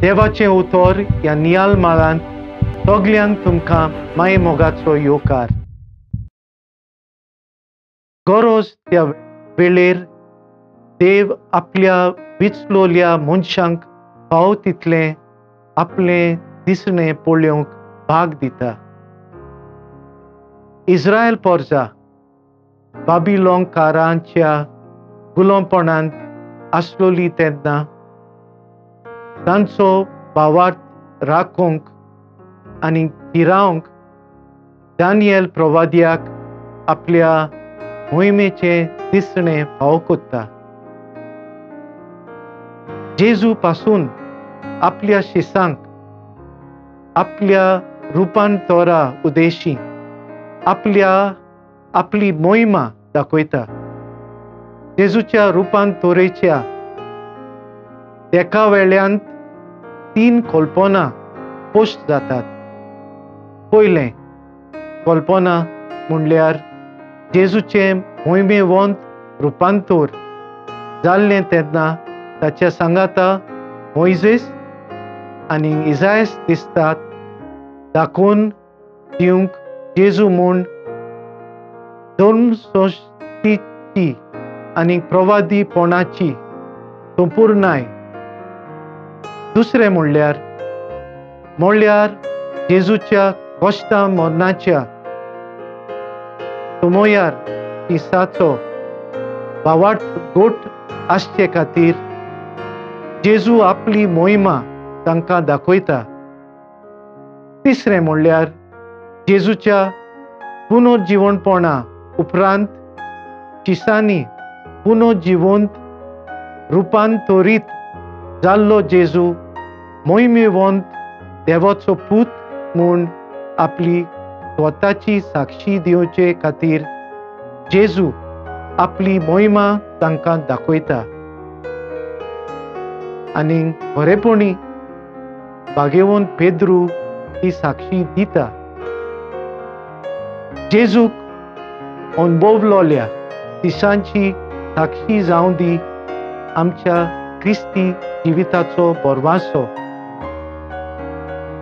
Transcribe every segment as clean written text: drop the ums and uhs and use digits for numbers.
देवाचे उतर ह्या नियाल माळान सगळ्यान तुमकां माये मोगाचो येवकार. गरज त्या वेळेर देव आपल्या विचलोल्या मनशांक फावो तितलें आपलें दिसणें पळोवंक भाग दिता. इस्रायल पोरजा बाबिलोनकारांच्या गुलामपणांत आसलोली तेन्ना तांचो भावार्थ राखूंक आनी गिरावंक दानियल प्रवाद्याक आपल्या मोहिमेचें दिसणें फावो कोत्ता. जेजू पासून आपल्या शिसांक आपल्या रुपांतोरा उद्देशी आपल्या आपली मोहिमा दाखयता. जेजूच्या रुपांतोरेच्या एका वेळांत 3 कल्पना पोश्ट जातात. पयलें कल्पना म्हणल्यार जेजूचें मोहिमेवंत रुपांतोर जाल्लें तेन्ना ताच्या सांगाता मोइजेस आनी इजायस दिसतात दाखोवन दिवंक जेजू म्हूण धर्मसृश्टीची आनी प्रवादीपणाची संपूर्णाय. दुसरें म्हणल्यार जेजूच्या कश्टा मरणाच्या तुमोयार तिसाचो भावार्थ गोट आसचे खातीर जेजू आपली मोहिमा तांकां दाखयता. तिसरें म्हणल्यार जेजूच्या पुनर्जीवनपणा उपरांत शिसांनी पुनर्जीवंत रुपांतरीत जाल्लो जेजू मोहिमेवंत देवाचो पूत म्हूण आपली स्वताची साक्षी दिवचे खातीर जेजू आपली मोहिमा तांकां दाखयता. आनी खरेपणी बागेवंत पेद्रू ही साक्षी दिता. जेजूक अणभवलोल्या तिसांची साक्षी जावं दी आमच्या क्रिस्ती जिविताचो बरवासो.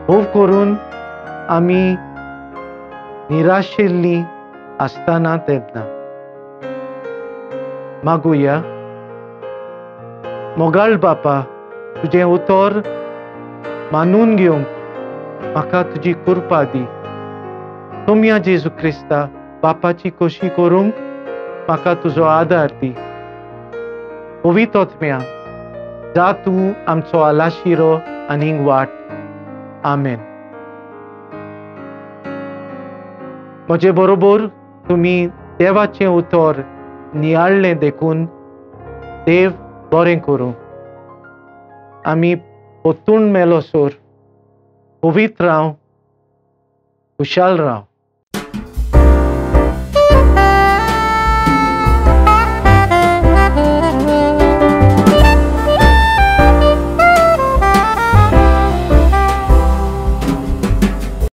भोव करून आमी निराशेल्ली आसतना तेन्ना मागुया मोगाळ बापा तुजें उतर मानून घेवंक म्हाका तुजी कृपा दी. तुमया जेजू क्रिस्ता बापाची खोशी करूंक म्हाका तुजो आदार दी. पवित्र आत्म्या जा तूं आमचो आलाशिरो आनीक वाट. आमेन. म्हजे बरोबर तुमी देवाचें उतर नियाळ्ळें देखून देव बरें करूं. आमी पोतून मेलोसर पवित्र राव, खुशाल राव.